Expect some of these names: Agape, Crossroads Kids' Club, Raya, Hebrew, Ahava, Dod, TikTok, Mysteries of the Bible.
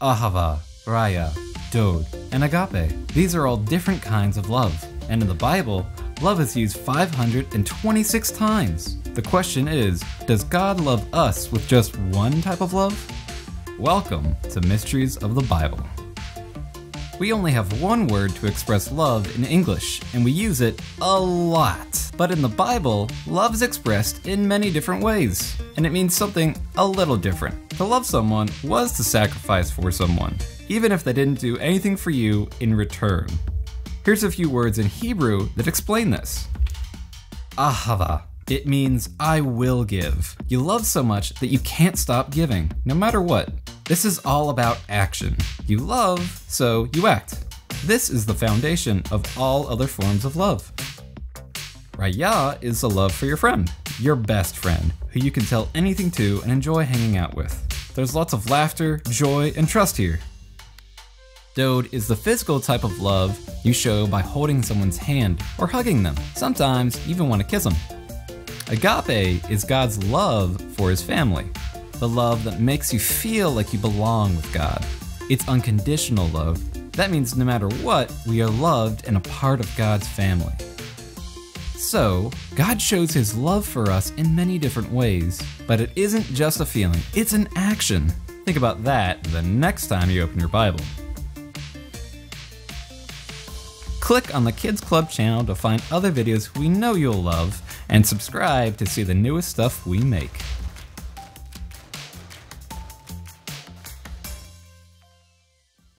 Ahava, Raya, Dod, and Agape. These are all different kinds of love, and in the Bible, love is used 526 times. The question is, does God love us with just one type of love? Welcome to Mysteries of the Bible. We only have one word to express love in English, and we use it a lot. But in the Bible, love is expressed in many different ways, and it means something a little different. To love someone was to sacrifice for someone, even if they didn't do anything for you in return. Here's a few words in Hebrew that explain this. Ahava. It means I will give. You love so much that you can't stop giving, no matter what. This is all about action. You love, so you act. This is the foundation of all other forms of love. Raya is the love for your friend, your best friend, who you can tell anything to and enjoy hanging out with. There's lots of laughter, joy, and trust here. Dod is the physical type of love you show by holding someone's hand or hugging them. Sometimes you even want to kiss them. Agape is God's love for his family. The love that makes you feel like you belong with God. It's unconditional love. That means no matter what, we are loved and a part of God's family. So, God shows his love for us in many different ways, but it isn't just a feeling, it's an action. Think about that the next time you open your Bible. Click on the Kids Club channel to find other videos we know you'll love, and subscribe to see the newest stuff we make.